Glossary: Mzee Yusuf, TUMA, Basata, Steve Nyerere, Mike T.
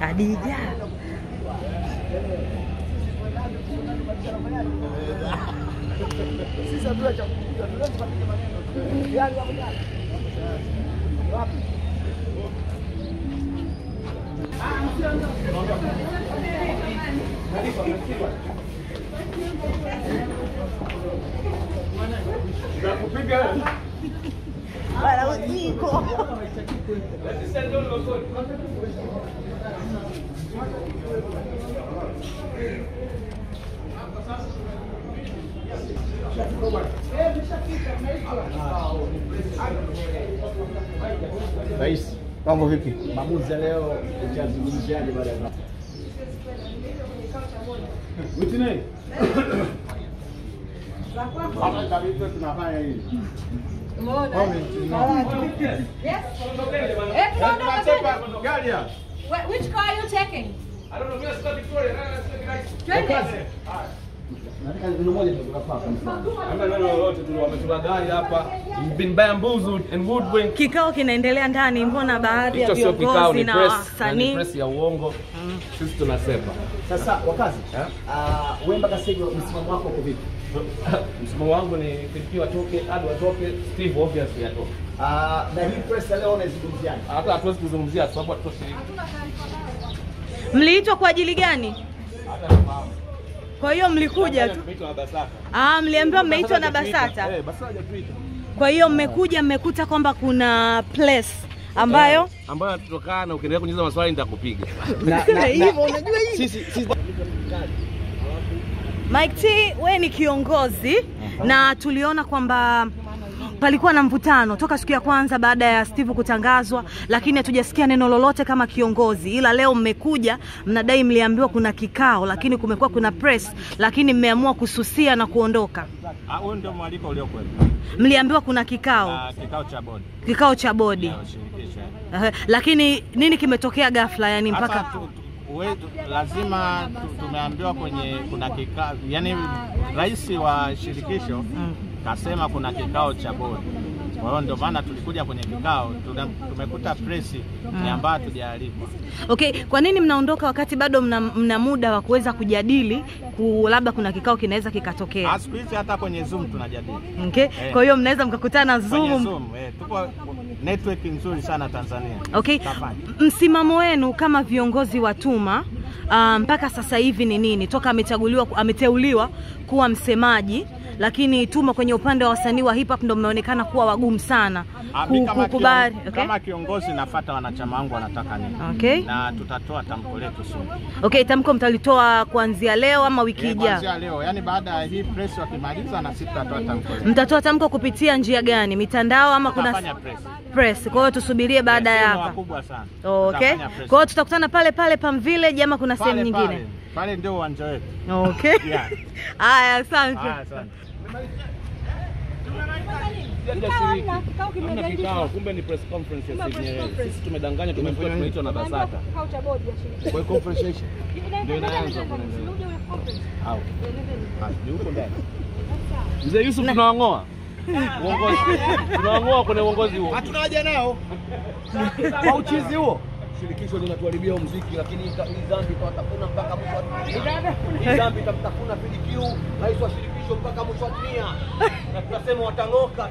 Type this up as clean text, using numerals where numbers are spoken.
Khadija. Rais, mambo vipi? Maamuzi leo utazungumziaje baada ya Yes. Which car are you taking? I don't know. We are starting Victoria. You've been bamboozled and woodwind. Kikao kinaendelea ndani, mbona baadhi ya viongozi na wasanii press ya uongo. Sisi tunasema sasa wakazi, wewe mpaka sasa msimamo wako uko vipi? Msimamo wangu ni Filipi watoke, hadi watoke, Steve obviously atoke. Na hii press leo unaizungumziaje? Hata hatuwezi kuzungumzia sababu hatutoshiriki. Mliitwa kwa ajili gani? Hata mama. Kwa hiyo mlikuja tu. Mliambiwa mmeitwa na Basata. Kwa hiyo mmekuja mmekuta kwamba kuna place ambayo tutokana na ukiendelea kunyeza maswali nitakupiga. Na hivyo unajua hii. Sisi Mike T, wewe ni kiongozi na tuliona kwamba palikuwa na mvutano toka siku ya kwanza baada ya Steve kutangazwa, lakini hatujasikia neno lolote kama kiongozi, ila leo mmekuja mnadai mliambiwa kuna kikao, lakini kumekuwa kuna press, lakini mmeamua kususia na kuondoka. Huo ndio mwaliko uliokuwa. Mliambiwa kuna kikao. Kikao cha bodi. Kikao cha bodi. Lakini nini kimetokea ghafla yani mpaka lazima tumeambiwa kwenye kuna kikao, yani rais wa shirikisho kasema kuna kikao cha bodi. Kwa hiyo ndio maana tulikuja kwenye kikao, tumekuta press ambayo hatujaalikwa. Okay, kwa nini mnaondoka wakati bado mna muda wa kuweza kujadili, labda kuna kikao kinaweza kikatokea? Siku hizi hata kwenye Zoom tunajadili. Okay, kwa hiyo mnaweza mkakutana Zoom. Tuko network nzuri sana Tanzania. Okay. Msimamo wenu kama viongozi wa TUMA mpaka sasa hivi ni nini? Toka ameteuliwa kuwa msemaji, lakini TUMA kwenye upande wa wasanii wa hip hop ndio mmeonekana kuwa wagumu sana kukubali. Kama kiongozi nafuata wanachama wangu wanataka nini. Okay. Na tutatoa tamko letu soon. Okay, tamko mtalitoa kuanzia leo ama wiki ijayo? Kuanzia leo. Yaani baada ya hii press wakimaliza na sisi tutatoa tamko. Mtatoa tamko kupitia njia gani? Mitandao ama kuna press? Kwa hiyo tusubirie baada ya hapa. Okay. Kwa hiyo tutakutana pale pale Palm Village ama kuna sehemu nyingine? Pale ndio uwanja wetu. Okay. Haya, asante. Kumbe ni press conference ya Steve Nyerere. Sisi tumedanganya, tumefanya tunaitwa na Basata. Kwa conference. Ndio inaanza kuna nini? Au. Yuko ndani. Mzee Yusuf tunaongoa. Uongozi. Tunaongoa kwenye uongozi huo. Hatuna haja nao. Kwa uchizi huo. Shirikisho linatuharibia muziki, lakini dhambi tutatafuna mpaka mwisho. Dhambi tutatafuna PDQ, rais wa shirikisho mpaka mwisho wa dunia. Na tunasema watangoka.